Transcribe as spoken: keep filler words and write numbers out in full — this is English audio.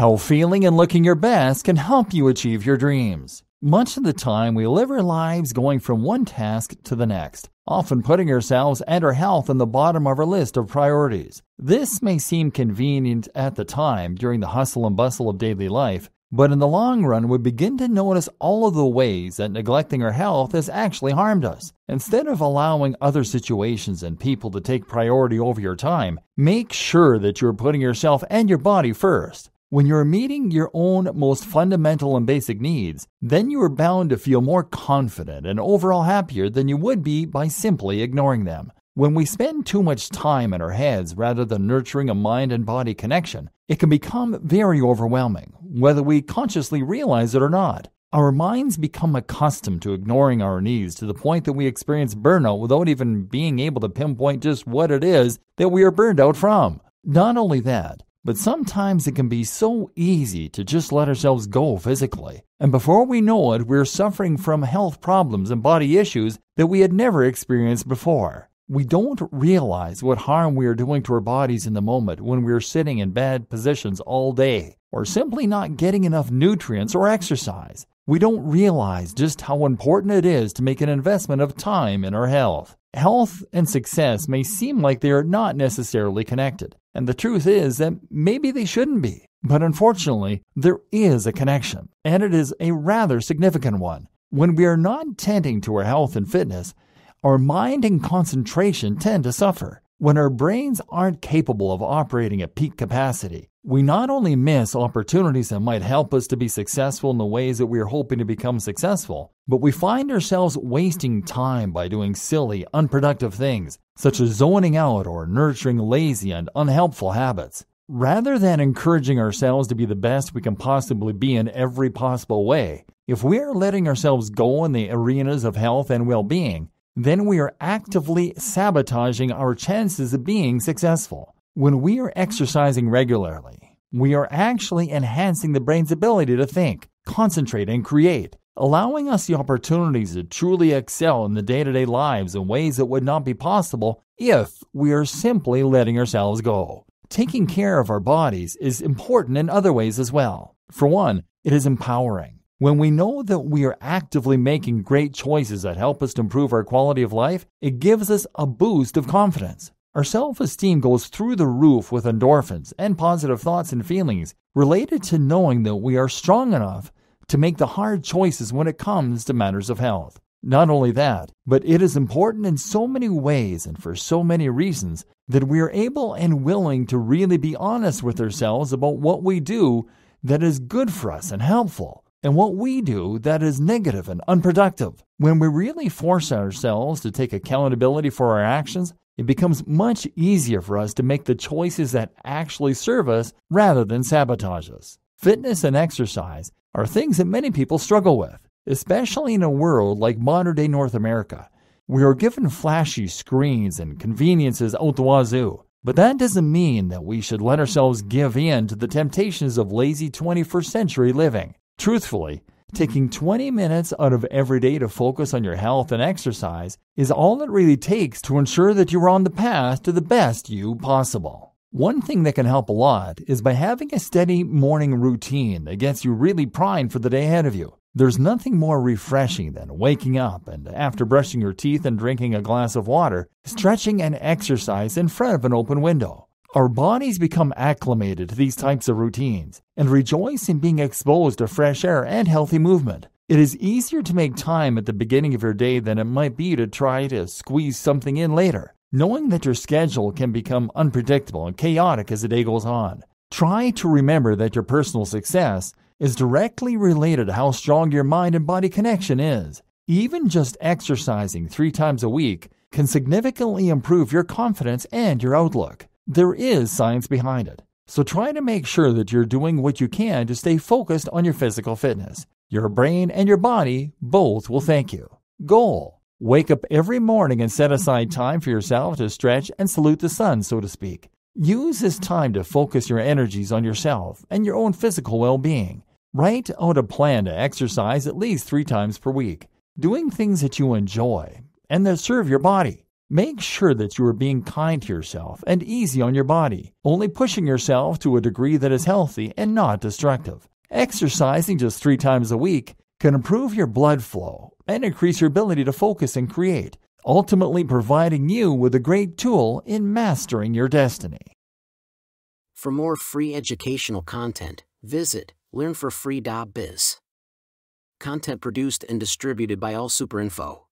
How feeling and looking your best can help you achieve your dreams. Much of the time, we live our lives going from one task to the next, often putting ourselves and our health on the bottom of our list of priorities. This may seem convenient at the time during the hustle and bustle of daily life, but in the long run, we begin to notice all of the ways that neglecting our health has actually harmed us. Instead of allowing other situations and people to take priority over your time, make sure that you're putting yourself and your body first. When you're meeting your own most fundamental and basic needs, then you are bound to feel more confident and overall happier than you would be by simply ignoring them. When we spend too much time in our heads rather than nurturing a mind and body connection, it can become very overwhelming, whether we consciously realize it or not. Our minds become accustomed to ignoring our needs to the point that we experience burnout without even being able to pinpoint just what it is that we are burned out from. Not only that, but sometimes it can be so easy to just let ourselves go physically. And before we know it, we're suffering from health problems and body issues that we had never experienced before. We don't realize what harm we are doing to our bodies in the moment when we're sitting in bad positions all day, or simply not getting enough nutrients or exercise. We don't realize just how important it is to make an investment of time in our health. Health and success may seem like they are not necessarily connected, and the truth is that maybe they shouldn't be. But unfortunately, there is a connection, and it is a rather significant one. When we are not tending to our health and fitness, our mind and concentration tend to suffer. When our brains aren't capable of operating at peak capacity, we not only miss opportunities that might help us to be successful in the ways that we are hoping to become successful, but we find ourselves wasting time by doing silly, unproductive things, such as zoning out or nurturing lazy and unhelpful habits. Rather than encouraging ourselves to be the best we can possibly be in every possible way, if we are letting ourselves go in the arenas of health and well-being, then we are actively sabotaging our chances of being successful. When we are exercising regularly, we are actually enhancing the brain's ability to think, concentrate, and create, allowing us the opportunities to truly excel in the day-to-day lives in ways that would not be possible if we are simply letting ourselves go. Taking care of our bodies is important in other ways as well. For one, it is empowering. When we know that we are actively making great choices that help us to improve our quality of life, it gives us a boost of confidence. Our self-esteem goes through the roof with endorphins and positive thoughts and feelings related to knowing that we are strong enough to make the hard choices when it comes to matters of health. Not only that, but it is important in so many ways and for so many reasons that we are able and willing to really be honest with ourselves about what we do that is good for us and helpful, and what we do that is negative and unproductive. When we really force ourselves to take accountability for our actions, it becomes much easier for us to make the choices that actually serve us rather than sabotage us. Fitness and exercise are things that many people struggle with, especially in a world like modern-day North America. We are given flashy screens and conveniences out the wazoo, but that doesn't mean that we should let ourselves give in to the temptations of lazy twenty-first century living. Truthfully, taking twenty minutes out of every day to focus on your health and exercise is all it really takes to ensure that you are on the path to the best you possible. One thing that can help a lot is by having a steady morning routine that gets you really primed for the day ahead of you. There's nothing more refreshing than waking up and, after brushing your teeth and drinking a glass of water, stretching and exercise in front of an open window. Our bodies become acclimated to these types of routines and rejoice in being exposed to fresh air and healthy movement. It is easier to make time at the beginning of your day than it might be to try to squeeze something in later, knowing that your schedule can become unpredictable and chaotic as the day goes on. Try to remember that your personal success is directly related to how strong your mind and body connection is. Even just exercising three times a week can significantly improve your confidence and your outlook. There is science behind it, so try to make sure that you're doing what you can to stay focused on your physical fitness. Your brain and your body both will thank you. Goal: wake up every morning and set aside time for yourself to stretch and salute the sun, so to speak. Use this time to focus your energies on yourself and your own physical well-being. Write out a plan to exercise at least three times per week, doing things that you enjoy and that serve your body. Make sure that you are being kind to yourself and easy on your body, only pushing yourself to a degree that is healthy and not destructive. Exercising just three times a week can improve your blood flow and increase your ability to focus and create, ultimately providing you with a great tool in mastering your destiny. For more free educational content, visit learn for free dot biz. Content produced and distributed by AllSuperInfo.